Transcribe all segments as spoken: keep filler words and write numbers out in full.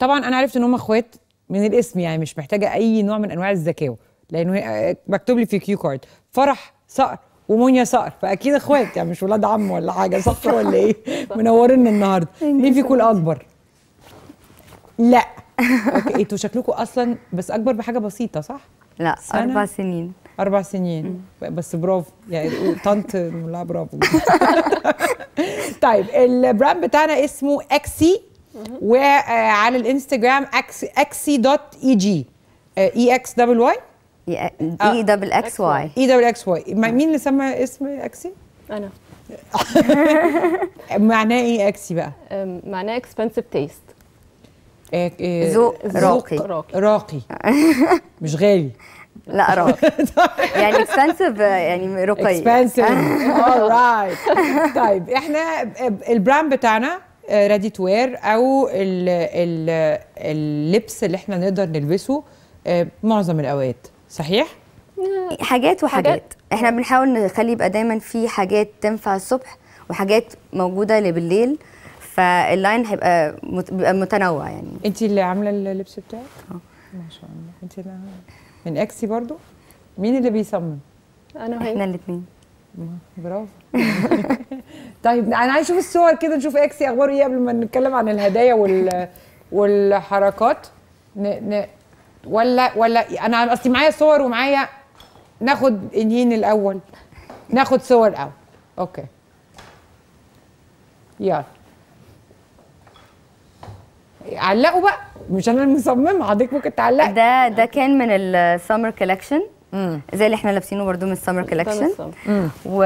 طبعا انا عرفت ان هم اخوات من الاسم، يعني مش محتاجه اي نوع من انواع الذكاوه، لانه مكتوب لي في كيو كارد فرح صقر ومنيا صقر، فاكيد اخوات يعني مش ولاد عم ولا حاجه، صح ولا ايه؟ منورنا النهارده. مين فيكم الاكبر؟ لا اوكي، انتوا شكلكم اصلا بس اكبر بحاجه بسيطه صح؟ لا سنة. اربع سنين اربع سنين بس، برافو يعني طنط لا برافو. طيب البراند بتاعنا اسمه اكسي، وعلى الانستجرام اكسي اكسي دوت اي جي اي اكس دبل واي اي دبل اكس واي اي دبل اكس واي. مين اللي سمى اسم اكسي؟ انا. معناه ايه اكسي بقى؟ معناه اكسبنسيف تيست، ذوق راقي راقي مش غالي، لا راقي يعني اكسبنسيف يعني رقي اكسبنسيف. اورايت طيب احنا البراند بتاعنا ريدي تو وير او ال ال اللبس اللي احنا نقدر نلبسه معظم الاوقات، صحيح؟ حاجات وحاجات حاجات. احنا بنحاول نخلي يبقى دايما في حاجات تنفع الصبح وحاجات موجوده لبالليل، فاللاين هيبقى متنوع يعني. انت اللي عامله اللبس بتاعك؟ اه ما شاء الله. انت اللي من اكسي برضو؟ مين اللي بيصمم؟ انا وهي، احنا الاثنين. برافو. طيب انا عايز اشوف الصور كده، نشوف اكسي اخباره ايه قبل ما نتكلم عن الهدايا وال والحركات ن... ن... ولا ولا انا اصلي معايا صور ومعايا ناخد انهين الاول، ناخد صور الاول. اوكي يلا علقوا بقى، مش انا المصممه، حضرتك ممكن تعلقي. ده ده كان من السمر كولكشن زي اللي احنا لابسينه برده من السمر كولكشن، و...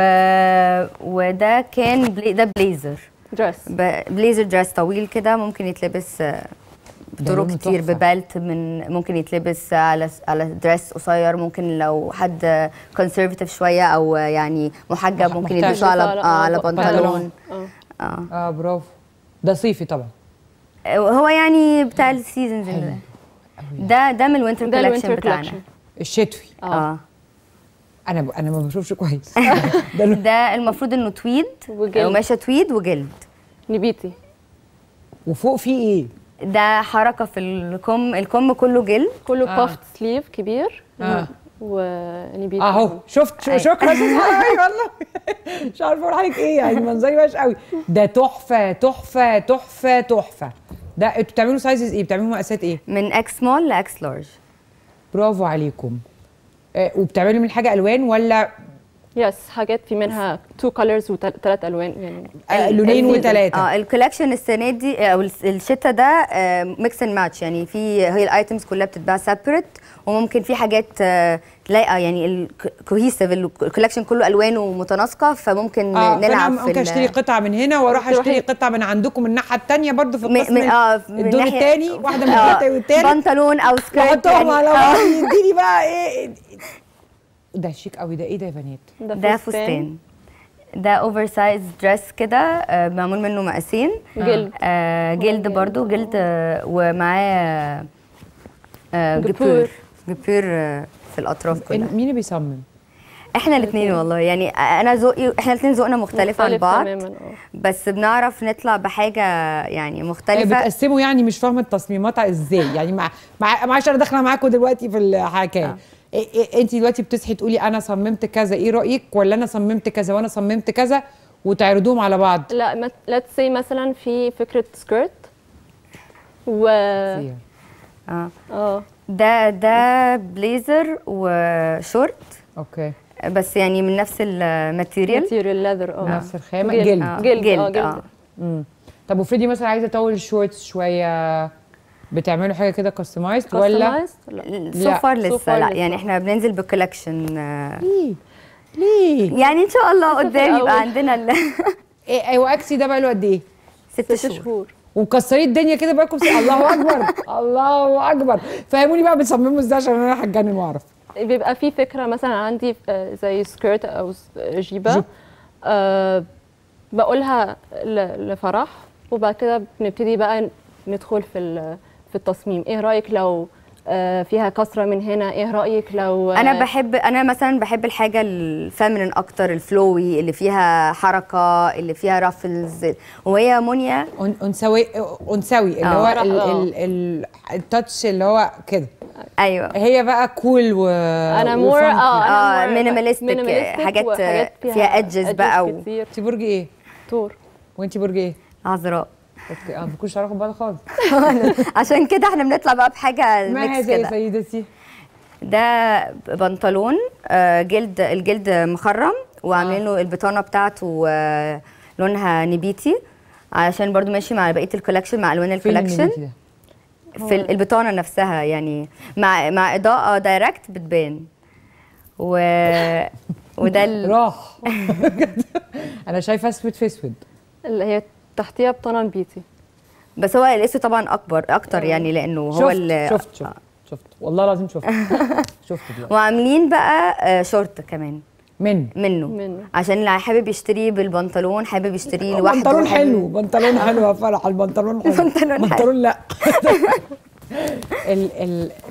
وده كان بلي... ده بليزر دريس ب... بليزر دريس طويل كده، ممكن يتلبس بطرق كتير، ببلت من ممكن يتلبس على على دريس قصير، ممكن لو حد كونسرفاتيف شويه او يعني محجب ممكن يلبسه على على, على بنطلون. اه اه, آه برافو. ده صيفي طبعا، هو يعني بتاع السيزونز ده. ده ده من الوينتر كولكشن بتاعنا الشتوي. اه انا ب... انا ما بشوفش كويس. ده, ده المفروض انه تويد وقماشه تويد وجلد نبيتي، وفوق فيه ايه؟ ده حركه في الكم، الكم كله جلد، كله آه. بافت سليف كبير آه. ونبيتي اهو. شفت أي. شكرا. والله مش عارفه اقول حضرتك ايه، يعني منظري وحش قوي. ده تحفه تحفه تحفه تحفه. ده انتوا بتعملوا سايزز ايه؟ بتعملوا مقاسات ايه؟ من اكس سمول لاكس لارج. برافو عليكم. آه، وبتعملوا من حاجه الوان ولا؟ يس، حاجات في منها تو كلرز وثلاث الوان يعني. آه، لونين وثلاثه. اه الكولكشن السنه دي او الشتا ده آه، ميكس اند ماتش، يعني في هي الايتمز كلها بتتباع سيبريت، وممكن في حاجات آه، تلاقي يعني الكوهيسيف الكولكشن كله الوانه متناسقه، فممكن آه نلعب في ممكن اشتري قطعه من هنا واروح اشتري قطعه من عندكم الناحيه الثانيه برضو في القسم آه الدور الثاني، واحده من الثالثه والثاني، بنطلون او سكيرت احطهم على بعض. يديني بقى ايه ده شيك قوي. ده ايه ده يا بنات؟ ده فستان، ده اوفر سايز دريس كده معمول منه مقاسين جلد آه جلد برضو جلد آه ومعاه آه جبور جبور آه في الاطراف كلها. مين اللي بيصمم؟ احنا الاثنين والله، يعني انا ذوقي، احنا الاثنين ذوقنا مختلف عن بعض تماماً، بس بنعرف نطلع بحاجه يعني مختلفه. بتقسموا يعني مش فاهمه التصميمات ازاي يعني؟ مع معلش انا داخله معاكم دلوقتي في الحكايه آه. إيه انت دلوقتي بتصحي تقولي انا صممت كذا، ايه رايك؟ ولا انا صممت كذا وانا صممت كذا وتعرضوهم على بعض؟ لا ليتس سي مثلا في فكره سكيرت و اه اه ده ده بليزر وشورت اوكي، بس يعني من نفس الماتيريال ماتيريال ليذر اه نفس الخامه جلد آه. جلد جلد اه, جلد. آه. مم. طب وفريدي مثلا عايزه اطول الشورتس شويه، بتعملوا حاجه كده كاستمايزد ولا؟ سوفر لسه سوفر لا لسه. يعني احنا بننزل بالكولكشن ليه ليه يعني ان شاء الله قدام يبقى عندنا ال ايه. ايوه اكسي ده بقى له قد ايه؟ ست شهور ومكسرين الدنيا كده بقى لكم. الله اكبر الله اكبر. فهموني بقى بتصمموا ازاي عشان انا هتجنن واعرف. بيبقى في فكره مثلا عندي زي سكيرت او جيبه أه بقولها لفرح، وبعد كده بنبتدي بقى ندخل في في التصميم. ايه رايك لو فيها كثره من هنا. ايه رايك لو انا بحب انا مثلا بحب الحاجه الفامينين اكتر، الفلوي اللي فيها حركه، اللي فيها رافلز، وهي منيا انثوي انثوي اللي هو التاتش اللي هو كده. ايوه هي بقى كول cool و انا مور اه مينيماليستيك، حاجات فيها, فيها ادجز بقى. انت برج ايه؟ ثور. وانت برج ايه؟ عذراء. اوكي اه ما كنتش عارفه بقى خالص. عشان كده احنا بنطلع بقى بحاجه ميكس كده. ما هي سيدتي؟ ده بنطلون جلد، الجلد مخرم وعاملين له البطانه بتاعته لونها نبيتي، عشان برضو ماشي مع بقيه الكولكشن، مع الوان الكولكشن. في البطانه نفسها يعني، مع مع اضاءه دايركت بتبان. و وده ال... راح انا شايفه اسود في اسود اللي هي تحتيها بطانه نبيتي، بس هو الاسود طبعا اكبر اكتر يعني، لانه هو اللي شفت شفت شفت والله العظيم شفت شفت دلوقتي. وعاملين بقى شورت كمان من منه, منه. عشان اللي حابب يشتريه بالبنطلون، حابب يشتريه لوحده. بنطلون حلو، بنطلون حلو يا فرح، البنطلون حلو. البنطلون حلو. لا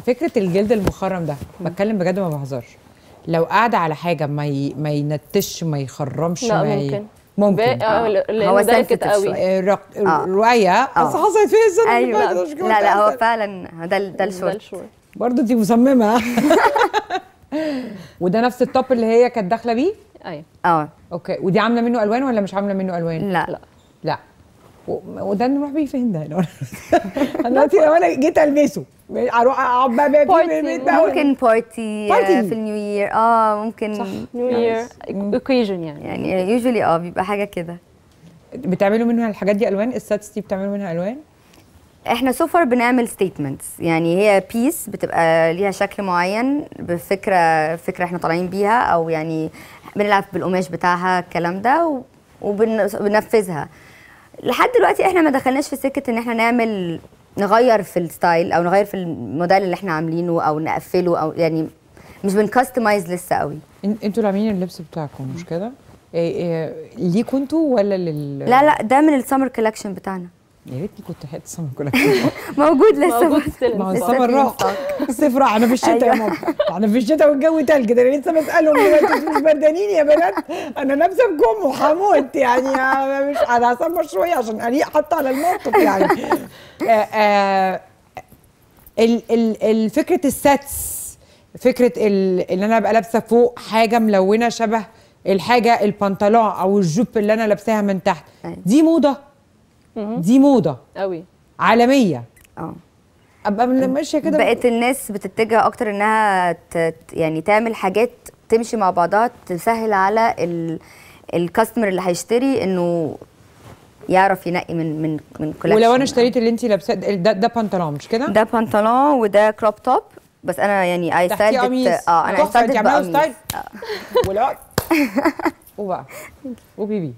فكره الجلد المخرم ده، بتكلم بجد ما بهزرش، لو قاعده على حاجه ما ي... ما ينتش ما يخرمش. لا ما ي... ممكن ممكن آه. هو سلكت قوي الرق... آه. الروايه بس حصلت فيها السنه اللي فاتت. لا لا هو فعلا ده ده الشورت برضه دي مصممه. وده نفس التوب اللي هي كانت داخله بيه؟ ايوه اه اوكي. ودي عامله منه الوان ولا مش عامله منه الوان؟ لا لا لا. وده نروح بيه فين ده؟ انا دلوقتي لو انا جيت البسه اروح اقعد بقى بيه في البيت بقى. ممكن بارتي في النيو يير. اه ممكن صح، نيو يير اوكيجن يعني يعني يوجوالي اه بيبقى حاجه كده. بتعملوا منها الحاجات دي الوان؟ الساتس دي بتعملوا منها الوان؟ احنا سوفر بنعمل ستيتمنتس يعني، هي بيس بتبقى ليها شكل معين بفكره فكره احنا طالعين بيها، او يعني بنلعب بالقماش بتاعها الكلام ده وبننفذها. لحد دلوقتي احنا ما دخلناش في سكه ان احنا نعمل نغير في الستايل او نغير في الموديل اللي احنا عاملينه او نقفله، او يعني مش بنكستمايز لسه قوي. انتوا اللي عاملين اللبس بتاعكم مش كده؟ إيه إيه ليكوا انتوا ولا لل لا لا ده من السمر كولكشن بتاعنا. يا ريتني كنت لحقت السمر كولكشن. موجود لسه، موجود لسه. ما هو السمر راح الصيف راح. انا في الشتاء يا ماما، انا في الشتاء والجو تلج. ده انا لسه بسالهم دلوقتي مش بردانين يا بنات؟ انا لابسه بكم وهموت يعني، مش انا هسمر شويه عشان اريق حتى على الموقف يعني. فكره الساتس، فكره ان انا ابقى لابسه فوق حاجه ملونه شبه الحاجه البنطلون او الجوب اللي انا لابساها من تحت، دي موضه. دي موضه قوي عالميه. اه ابقى ماشيه كده. بقت الناس بتتجه اكتر انها تت يعني تعمل حاجات تمشي مع بعضها، تسهل على الكاستمر اللي هيشتري انه يعرف ينقي من من من كولكشن. ولو انا اشتريت اللي انت لابساه ده، ده بنطلون مش كده؟ ده بنطلون وده كروب توب، بس انا يعني اي سايدت اه انا اي سايدت بقميص اه ولا وبقى وبيبي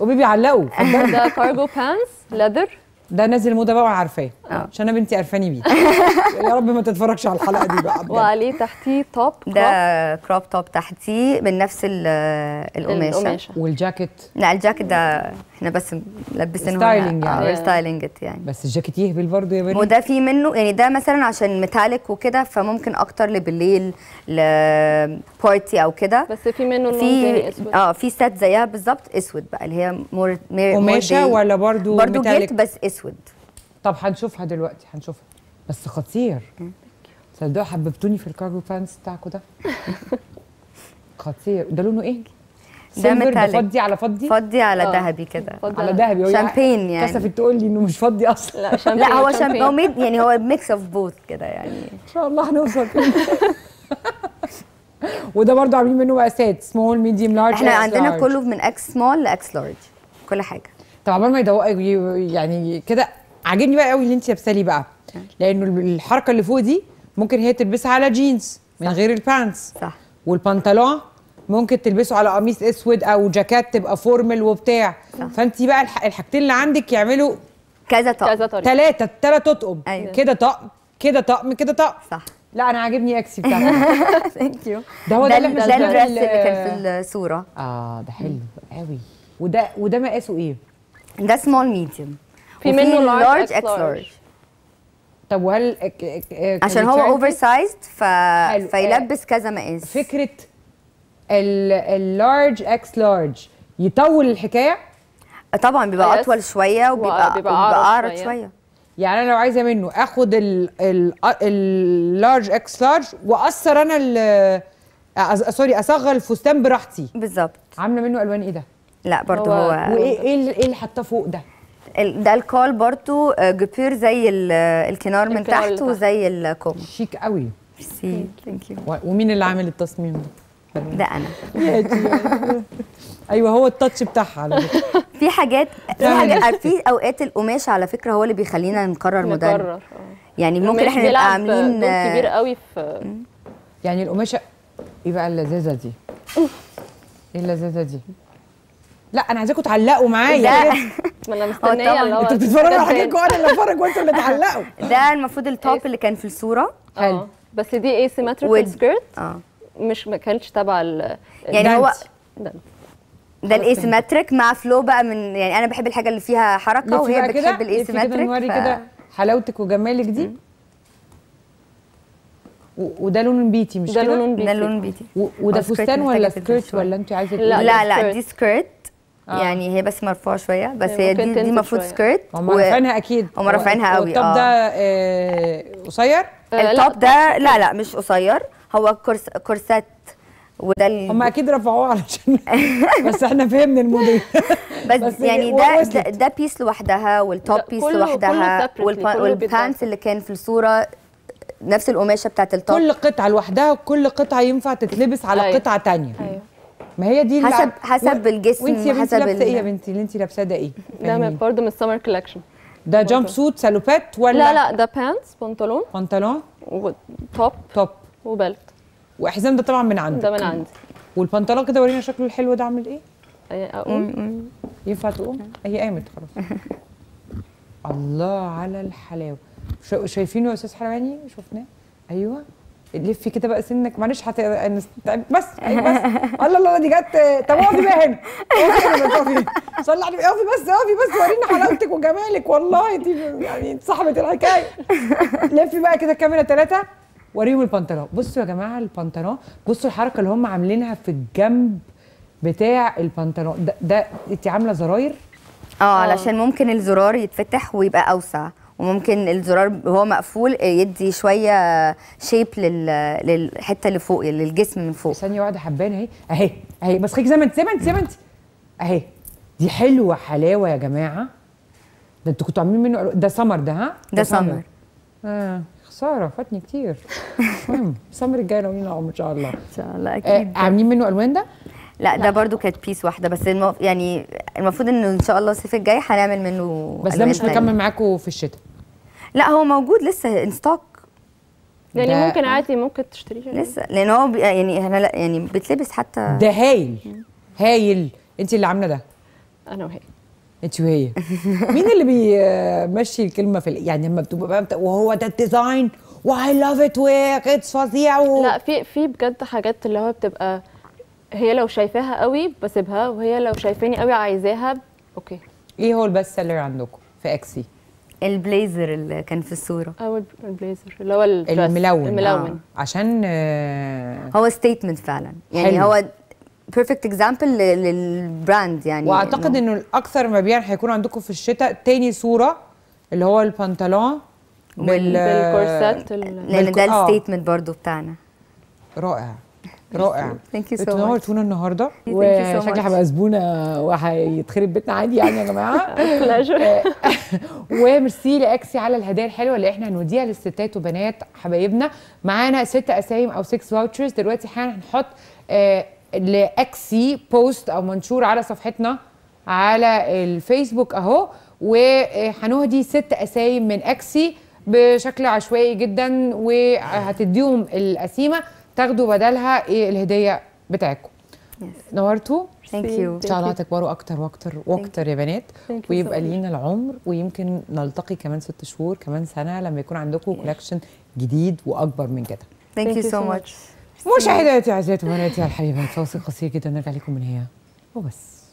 وبيبي علقوا. ده كارجو بانس ليذر، ده نازل موضه بقى وانا عارفاه عشان انا بنتي قرفاني بيه. يا رب ما تتفرجش على الحلقه دي بقى. وعليه تحتيه توب، ده كروب توب تحتيه من نفس القماشه. والجاكيت؟ لا الجاكيت ده احنا بس لابسينه ستايلنج يعني، ستايلنج يعني. بس الجاكيت يهبل برضه يا بنتي. وده في منه يعني، ده مثلا عشان ميتاليك وكده، فممكن اكتر لبالليل لبارتي او كده. بس في منه لون تاني اسود. اه في سات زيها بالظبط اسود بقى، اللي هي مور قماشه ولا برضه برضه جلد بس اسود. طب هنشوفها دلوقتي، هنشوفها. بس خطير. صدقوا حببتوني في الكارجو بانس بتاعكوا ده. خطير. ده لونه ايه؟ ده متهيألي فضي على فضي؟ فضي على ذهبي كده. على ذهبي شامبين يعني. كسفت تقول لي انه مش فضي اصلا. لا شامبين. لا هو شامبين يعني، هو ميكس اوف بوث كده يعني. ان شاء الله هنوصل. وده برضه عاملين منه مقاسات سمول ميديوم لارج. احنا عندنا كله من اكس سمول لاكس لارج، كل حاجه. طب عبال ما يدوقوا يعني كده. عاجبني بقى قوي اللي انت لابساه لي بقى، لانه الحركه اللي فوق دي ممكن هي تلبسها على جينز من غير البانتس، صح. والبنطلون ممكن تلبسه على قميص اسود او جاكيت تبقى فورمال وبتاع، فانت بقى الحاجتين اللي عندك يعملوا كذا طقم، ثلاثه ثلاثه تطقم كده، طقم كده، طقم كده، طقم، صح. لا انا عاجبني اكسي بتاعتك. ثانك يو. ده هو ده اللي الدرس اللي كان في الصوره. اه ده حلو قوي. وده وده مقاسه ايه؟ ده سمول ميديوم، في منه لارج اكس لارج. طب وهل عشان هو اوفر سايزد ف... فيلبس كذا مقاس. فكره اللارج اكس لارج يطول الحكايه طبعا، بيبقى اطول شويه وبيبقى بيبقى اعرض شويه. يعني انا لو عايزه منه اخد اللارج اكس لارج واقصر انا سوري اصغر الفستان براحتي بالظبط. عامله منه الوان ايه ده؟ لا برضه هو, هو وايه ايه اللي حاطاه فوق ده؟ ده الكول برضه جبير زي الكنار من تحت وزي الكم. شيك قوي. ميرسي ثانك يو. ومين اللي عامل التصميم ده؟ ده انا. ايوه هو التاتش بتاعها على فكره. في حاجات في اوقات القماش على فكره هو اللي بيخلينا نقرر مدرب. نقرر اه. يعني ممكن احنا نبقى عاملين دور كبير قوي في يعني القماشه. ايه بقى اللذاذه دي؟ ايه اللذاذه دي؟ لا انا عايزاكم تعلقوا معايا. لا ما انا مستنيه اللي هو انتوا بتتفرجوا على حاجتكم وانا اللي بتفرج وانتوا اللي تعلقوا. ده المفروض التوب اللي كان في الصوره. اه بس دي ايه سيمتريكال سكيرت اه مش ما كانتش تبع ال يعني هو ده الاسيمتريك مع فلو بقى من يعني انا بحب الحاجه اللي فيها حركه وهي بتحب الاسيمتريك كده. نوري كده حلاوتك وجمالك دي. وده لون بيتي مش كده؟ ده لون بيتي. ده لون بيتي. وده فستان ولا سكيرت ولا انت عايزه؟ لا لا دي سكيرت آه. يعني هي بس مرفوعه شويه بس هي دي المفروض سكيرت. هم رافعينها اكيد. هم رافعينها قوي. التوب ده قصير؟ التوب ده لا لا مش قصير هو كورسات وده ال... هم اكيد رفعوه علشان بس احنا فهمنا الموديل بس, بس يعني ده ده بيس لوحدها والتوب بيس لوحدها والبانس اللي كان في الصوره نفس القماشه بتاعت التوب. كل قطعه لوحدها وكل قطعه ينفع تتلبس على أيوه. قطعه ثانيه. أيوه. ما هي دي حسب حسب و... الجسم وانت يا بنتي لابسه ايه يا بنتي اللي انت لابساه ده ايه؟ ده برضه من السمر كولكشن. ده جامب سوت سالوبات ولا لا لا ده بانتس بنطلون بنطلون وتوب توب وبلت وحزام ده طبعا من عندي ده من عندي والبنطلون كده ورينا شكله الحلو ده عامل ايه؟ اقوم ينفع تقوم؟ هي قامت خلاص. الله على الحلاوه. شايفينه يا استاذ حلواني؟ شفناه؟ ايوه لفي كده بقى سنك معلش هتتعب بس أيوة بس الله الله دي جت. طب اقفي بقى هنا اقفي هنا صلي على النبي اقفي بس اقفي بس ورينا حلاوتك وجمالك والله دي يعني انت صاحبة الحكايه. لفي بقى كده كاميرا ثلاثه وريهم البنطلون. بصوا يا جماعه البنطلون بصوا الحركه اللي هم عاملينها في الجنب بتاع البنطلون ده, ده انت عامله زراير اه علشان ممكن الزرار يتفتح ويبقى اوسع وممكن الزرار وهو مقفول يدي شويه شيب للحته اللي فوق للجسم من فوق. ثانيه واحده حبانه اهي اهي اهي بس خليكي زي ما انت زي ما انت زي ما انت اهي دي حلوه حلاوه يا جماعه. ده انتوا كنتوا عاملين منه ده سمر ده ها؟ ده سمر اه خساره فاتني كتير. المهم سمر الجاي ناويين نعوم ان شاء الله. ان شاء الله اكيد. آه عاملين منه الوان ده؟ لا ده برضو كانت بيس واحده بس المف... يعني المفروض انه ان شاء الله الصيف الجاي هنعمل منه بس ده مش هيكمل معاكم في الشتاء. لا هو موجود لسه ان ستوك يعني ممكن عادي ممكن تشتريه لسه لان هو ب... يعني هنا لا يعني بتلبس حتى. ده هايل هايل. انت اللي عامله ده؟ انا وهي. انت وهي مين اللي بيمشي الكلمه في ال... يعني لما بتبقى وهو ده الديزاين واي لاف ات واتس فظيع و... لا في في بجد حاجات اللي هو بتبقى هي لو شايفاها قوي بسيبها وهي لو شايفاني قوي عايزاها اوكي. ايه هو البست سيلر عندكم في اكسي؟ البليزر اللي كان في الصوره. اه البليزر اللي هو الملون الملون آه. عشان آه هو ستيتمنت فعلا يعني حلو. هو بيرفكت اكزامبل للبراند يعني. واعتقد انه الاكثر مبيعا هيكون عندكم في الشتاء تاني صوره اللي هو البنطلون بال بالكورسات لان ده الستيتمنت برضو بتاعنا. رائع رائع. ثانك يو سو ماتش. اتنورتونا النهارده وشكلي هبقى زبونه وهيتخرب بيتنا عادي يعني يا جماعه. وميرسي لاكسي على الهدايا الحلوه اللي احنا هنوديها للستات وبنات حبايبنا. معانا ست اسايم او ستة فاوتشرز دلوقتي حالا هنحط آه لاكسي بوست او منشور على صفحتنا على الفيسبوك اهو وهنهدي ست اسايم من اكسي بشكل عشوائي جدا وهتديهم القسيمه تاخدوا بدلها ايه الهديه بتاعتكم. yes. نورتوا. ثانك يو. ان شاء الله هتكبروا اكتر واكتر واكتر يا بنات ويبقى لينا العمر ويمكن نلتقي كمان ست شهور كمان سنه لما يكون عندكم كولكشن جديد واكبر من كده. ثانك يو سو ماتش. مشاهداتي عزيزاتي وبناتي الحبيبات فاصل قصير جدا نرجع لكم من هي وبس.